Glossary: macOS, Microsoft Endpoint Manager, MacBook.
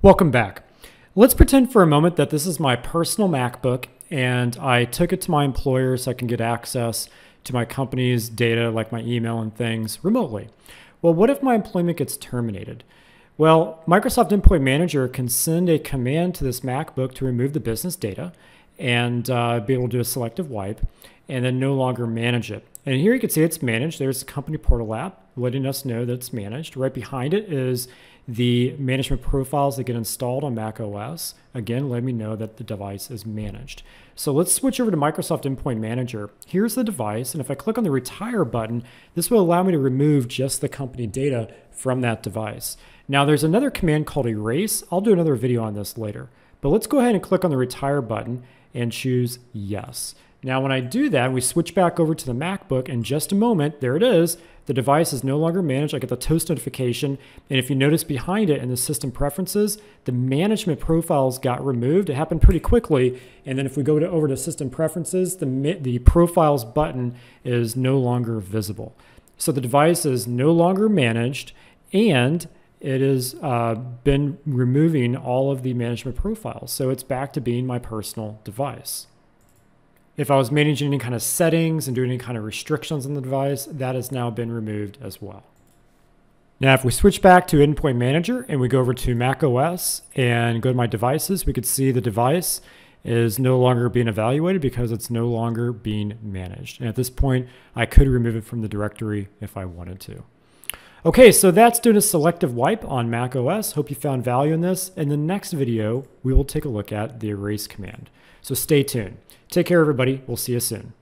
Welcome back. Let's pretend for a moment that this is my personal MacBook and I took it to my employer so I can get access to my company's data like my email and things remotely. Well, what if my employment gets terminated? Well, Microsoft Endpoint Manager can send a command to this MacBook to remove the business data and be able to do a selective wipe and then no longer manage it. And here you can see it's managed. There's the company portal app letting us know that it's managed. Right behind it is the management profiles that get installed on macOS. Again, let me know that the device is managed. So let's switch over to Microsoft Endpoint Manager. Here's the device, and if I click on the retire button, this will allow me to remove just the company data from that device. Now there's another command called erase. I'll do another video on this later, but let's go ahead and click on the retire button and choose yes. Now when I do that, we switch back over to the MacBook. In just a moment, there it is. The device is no longer managed. I get the toast notification. And if you notice behind it in the system preferences, the management profiles got removed. It happened pretty quickly. And then if we go over to system preferences, the profiles button is no longer visible. So the device is no longer managed and it has been removing all of the management profiles. So it's back to being my personal device. If I was managing any kind of settings and doing any kind of restrictions on the device, that has now been removed as well. Now, if we switch back to Endpoint Manager and we go over to macOS and go to my devices, we could see the device is no longer being evaluated because it's no longer being managed. And at this point, I could remove it from the directory if I wanted to. Okay, so that's doing a selective wipe on macOS. Hope you found value in this. In the next video, we will take a look at the erase command. So stay tuned. Take care, everybody. We'll see you soon.